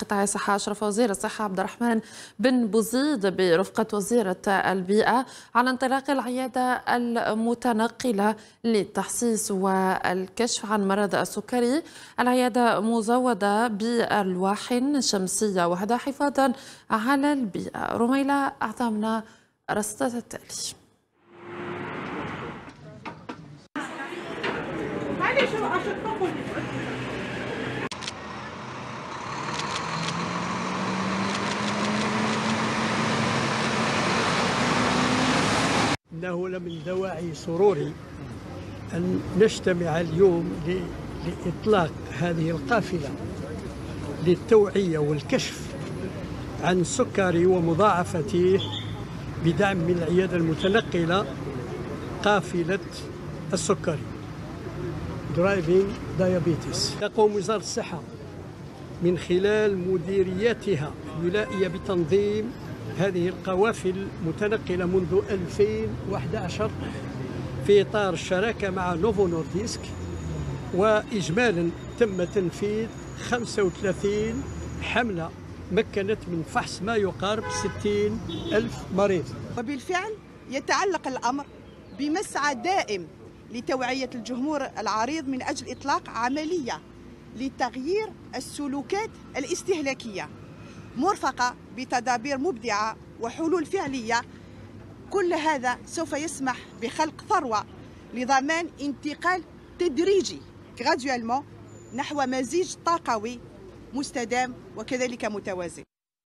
قطاع الصحة أشرف وزير الصحة عبد الرحمن بن بوزيد برفقة وزيرة البيئة على انطلاق العيادة المتنقلة للتحسيس والكشف عن مرض السكري. العيادة مزودة بألواح شمسية وهذا حفاظا على البيئة. رميلة أعطمنا رصدت التالي. إنه لمن دواعي سروري أن نجتمع اليوم لإطلاق هذه القافلة للتوعية والكشف عن السكري ومضاعفته بدعم من العيادة المتنقلة قافلة السكري درايفينغ دايابيتس. تقوم وزارة الصحة من خلال مديرياتها الولائية بتنظيم هذه القوافل المتنقلة منذ 2011 في إطار الشراكة مع نوفو نورديسك، وإجمالا تم تنفيذ 35 حملة مكنت من فحص ما يقارب 60,000 مريض. وبالفعل يتعلق الأمر بمسعى دائم لتوعية الجمهور العريض من أجل إطلاق عملية لتغيير السلوكات الاستهلاكية مرفقة بتدابير مبدعة وحلول فعلية. كل هذا سوف يسمح بخلق ثروة لضمان انتقال تدريجي graduellement نحو مزيج طاقوي مستدام وكذلك متوازن.